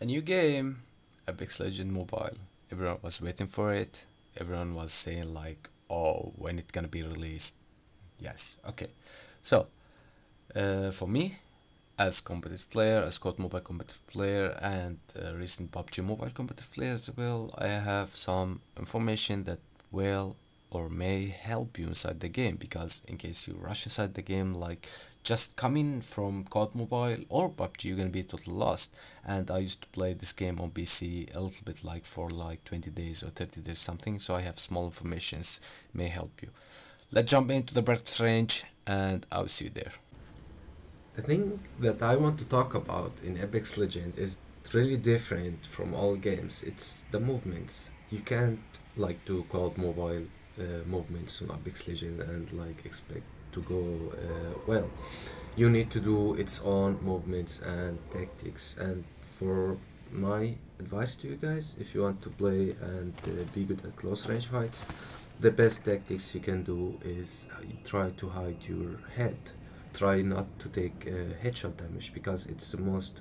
A new game, Apex Legend Mobile. Everyone was waiting for it. Everyone was saying like, oh, when it's gonna be released? Yes, okay. So, for me, as competitive player, as COD Mobile competitive player, and recent PUBG Mobile competitive player as well, I have some information that will or may help you inside the game, because in case you rush inside the game like just coming from COD Mobile or PUBG, you're gonna be totally lost. And I used to play this game on PC a little bit, like for like 20 days or 30 days something, so I have small informations may help you. Let's jump into the practice range and I'll see you there. The thing that I want to talk about in Apex Legend is really different from all games. It's the movements. You can't like do COD Mobile movements on Apex Legend and like expect to go well. You need to do its own movements and tactics. And for my advice to you guys, if you want to play and be good at close range fights, the best tactics you can do is try to hide your head, try not to take headshot damage, because it's the most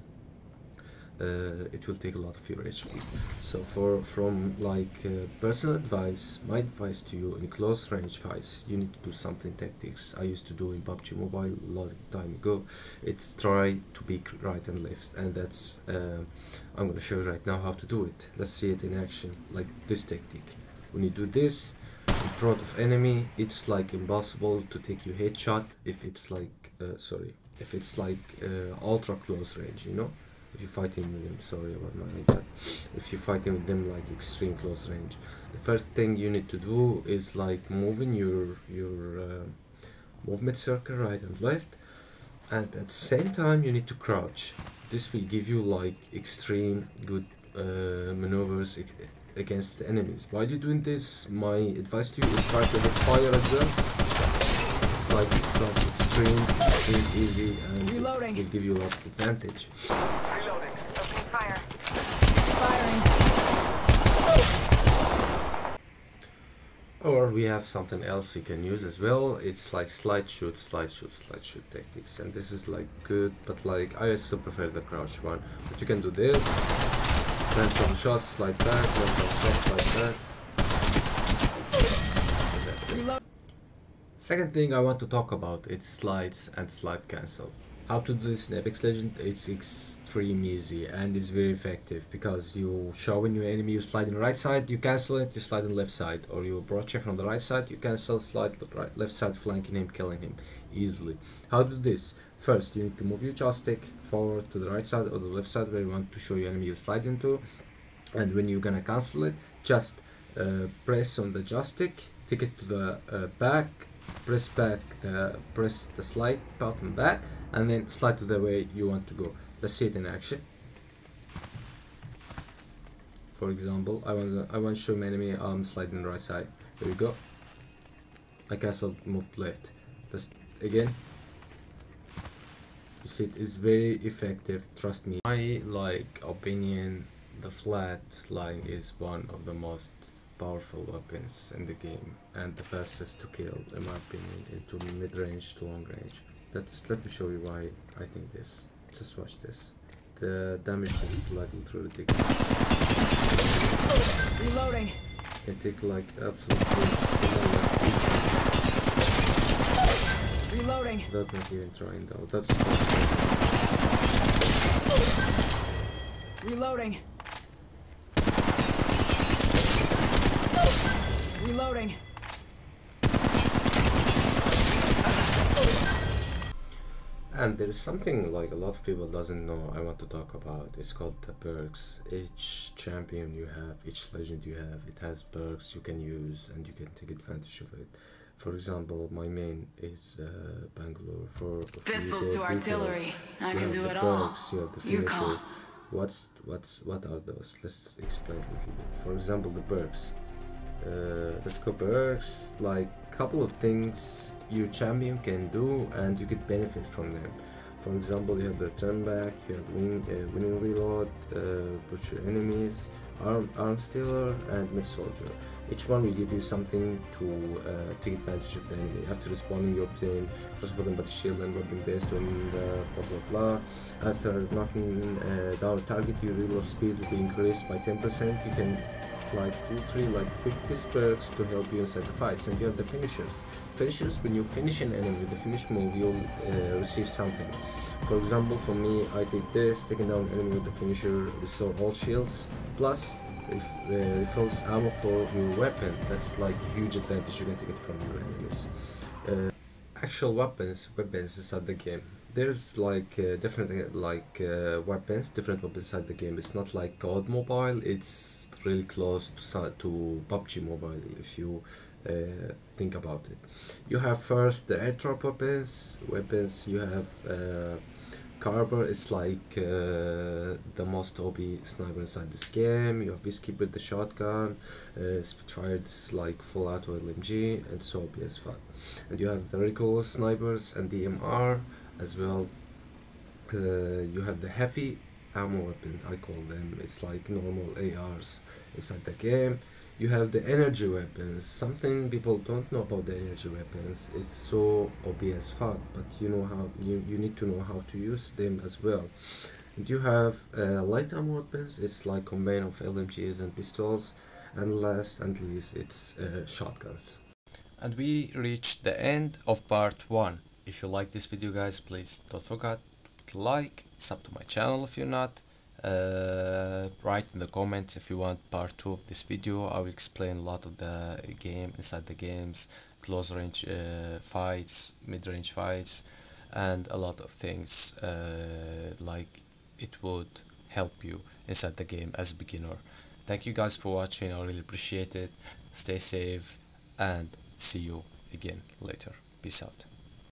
it will take a lot of your HP. So from like personal advice, my advice to you in close range fights, you need to do something tactics I used to do in PUBG Mobile a lot of time ago. It's try to peek right and left, and that's I'm gonna show you right now how to do it. Let's see it in action, like this tactic. When you do this in front of enemy, it's like impossible to take you headshot if it's like ultra close range, you know. If you're fighting with them, sorry about my bad. If you're fighting with them like extreme close range, the first thing you need to do is like moving your movement circle right and left, and at the same time you need to crouch. This will give you like extreme good maneuvers against the enemies. While you're doing this, my advice to you is try to hit fire as well. It's like extreme easy, and reloading. It will give you a lot of advantage. Reloading. Okay, fire. Firing. Oh. Or we have something else you can use as well. It's like slide shoot tactics, and this is like good, but like I still prefer the crouch one. But you can do this, then some shots like that, then some shots like that. And that's it. Reload. Second thing I want to talk about is slides and slide cancel. How to do this in Apex Legends, it's extreme easy and it's very effective, because you showing your enemy you slide on the right side, you cancel it, you slide on the left side, or you approach him from the right side, you cancel, slide right, left side, flanking him, killing him easily. How to do this? First, you need to move your joystick forward to the right side or the left side where you want to show your enemy you slide into, and when you're gonna cancel it, just press on the joystick, take it to the back, press the slide button back, and then slide to the way you want to go. Let's see it in action. For example, I want to show my enemy I'm sliding the right side. There we go. I canceled, moved left. Just again. You see, it is very effective. Trust me. My like opinion, the flat line is one of the most powerful weapons in the game and the fastest to kill, in my opinion, into mid-range to long-range. Let me show you why I think this. Just watch this. The damage is like literally ridiculous. Reloading. You can take like absolutely similar. Reloading. Without not even trying though. That's reloading. Reloading. And there is something like a lot of people doesn't know I want to talk about. It's called the perks. Each champion you have, each legend you have, it has perks you can use and you can take advantage of it. For example, my main is Bangalore. For pistols to artillery. I can do it all. You have the finisher. You call. What are those? Let's explain a little bit. For example, the perks. Let's go perks, like couple of things your champion can do and you could benefit from them. For example, you have the turn back, you have winning reload, push your enemies, arm stealer and mid soldier. Each one will give you something to take advantage of the enemy. After respawning, you obtain crossbow and body shield and weapon based on the blah blah blah. After knocking down a target, your reload speed will be increased by 10%. You can fly 2-3 like quick disperse to help you inside the fights. And you have the finishers. Finishers, when you finish an enemy with the finish move, you'll receive something. For example, for me, I did this. Taking down an enemy with the finisher, restore all shields, plus refills ammo for your weapon. That's like a huge advantage you can take it from your enemies. Actual weapons inside the game. There's like different like different weapons inside the game. It's not like COD Mobile. It's really close to PUBG Mobile if you think about it. You have first the airdrop weapons. You have Carver is like the most OP sniper inside this game. You have Biskey with the shotgun, Spitfire is like full auto LMG, and so OP as fuck. And you have the recoil snipers and DMR as well. You have the heavy ammo weapons, I call them. It's like normal ARs inside the game. You have the energy weapons. Something people don't know about the energy weapons. It's so obvious fun, but you know how you need to know how to use them as well. And you have light ammo weapons. It's like combine of LMGs and pistols, and last and least, it's shotguns. And we reached the end of part 1. If you like this video, guys, please don't forget to like, sub to my channel if you're not. Write in the comments if you want part 2 of this video. I will explain a lot of the game inside the games, close range fights, mid range fights, and a lot of things like it would help you inside the game as a beginner. Thank you guys for watching. I really appreciate it. Stay safe and see you again later. Peace out.